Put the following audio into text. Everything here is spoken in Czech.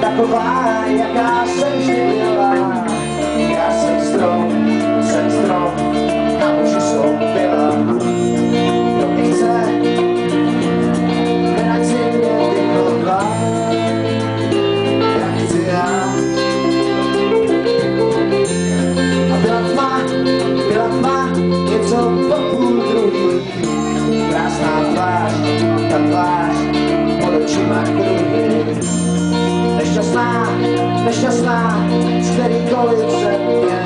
Taková, jaká jsem vždy byla. Já jsem strom, na muži jsou byla. Dobíze, hned si mě vykl dva. Jak chci já. A byla tma, něco po půl druhý. Krásná tvář, ta tvář, pod očima kruhy. Nešťastná, z kterýkoliv předmět.